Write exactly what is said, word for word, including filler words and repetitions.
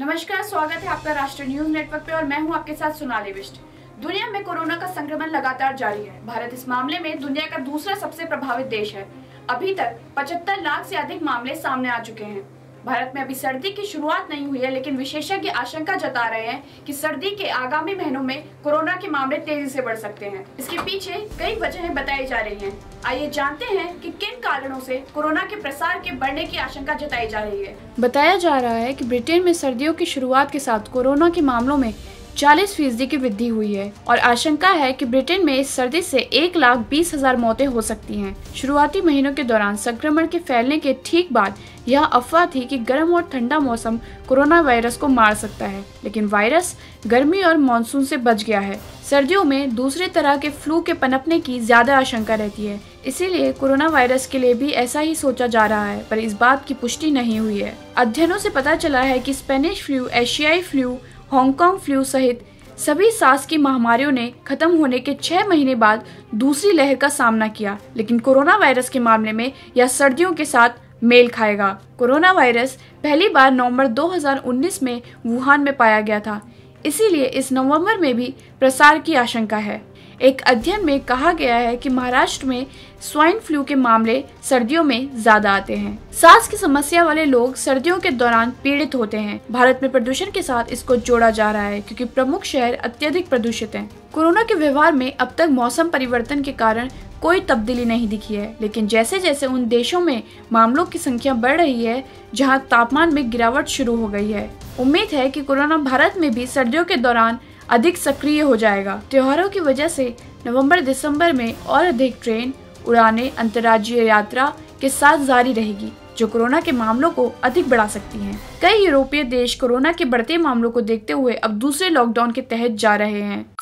नमस्कार, स्वागत है आपका राष्ट्रीय न्यूज नेटवर्क पे और मैं हूं आपके साथ सोनाली विष्ट। दुनिया में कोरोना का संक्रमण लगातार जारी है। भारत इस मामले में दुनिया का दूसरा सबसे प्रभावित देश है। अभी तक पचहत्तर लाख से अधिक मामले सामने आ चुके हैं। भारत में अभी सर्दी की शुरुआत नहीं हुई है, लेकिन विशेषज्ञ आशंका जता रहे हैं कि सर्दी के आगामी महीनों में कोरोना के मामले तेजी से बढ़ सकते हैं। इसके पीछे कई वजहें बताई जा रही हैं। आइए जानते हैं कि किन कारणों से कोरोना के प्रसार के बढ़ने की आशंका जताई जा रही है। बताया जा रहा है कि ब्रिटेन में सर्दियों की शुरुआत के साथ कोरोना के मामलों में चालीस फीसदी की वृद्धि हुई है और आशंका है कि ब्रिटेन में इस सर्दी से एक लाख बीस हजार मौतें हो सकती हैं। शुरुआती महीनों के दौरान संक्रमण के फैलने के ठीक बाद यह अफवाह थी कि गर्म और ठंडा मौसम कोरोना वायरस को मार सकता है, लेकिन वायरस गर्मी और मानसून से बच गया है। सर्दियों में दूसरे तरह के फ्लू के पनपने की ज्यादा आशंका रहती है, इसीलिए कोरोना वायरस के लिए भी ऐसा ही सोचा जा रहा है, पर इस बात की पुष्टि नहीं हुई है। अध्ययनों से पता चला है कि स्पेनिश फ्लू, एशियाई फ्लू, हांगकांग फ्लू सहित सभी सास की महामारियों ने खत्म होने के छह महीने बाद दूसरी लहर का सामना किया, लेकिन कोरोना वायरस के मामले में यह सर्दियों के साथ मेल खाएगा। कोरोना वायरस पहली बार नवंबर दो हज़ार उन्नीस में वुहान में पाया गया था, इसीलिए इस नवंबर में भी प्रसार की आशंका है। एक अध्ययन में कहा गया है कि महाराष्ट्र में स्वाइन फ्लू के मामले सर्दियों में ज्यादा आते हैं। सांस की समस्या वाले लोग सर्दियों के दौरान पीड़ित होते हैं। भारत में प्रदूषण के साथ इसको जोड़ा जा रहा है, क्योंकि प्रमुख शहर अत्यधिक प्रदूषित हैं। कोरोना के व्यवहार में अब तक मौसम परिवर्तन के कारण कोई तब्दीली नहीं दिखी है, लेकिन जैसे जैसे उन देशों में मामलों की संख्या बढ़ रही है जहाँ तापमान में गिरावट शुरू हो गई है, उम्मीद है कि कोरोना भारत में भी सर्दियों के दौरान अधिक सक्रिय हो जाएगा। त्योहारों की वजह से नवंबर दिसंबर में और अधिक ट्रेन उड़ाने अंतर्राज्यीय यात्रा के साथ जारी रहेगी, जो कोरोना के मामलों को अधिक बढ़ा सकती हैं। कई यूरोपीय देश कोरोना के बढ़ते मामलों को देखते हुए अब दूसरे लॉकडाउन के तहत जा रहे हैं।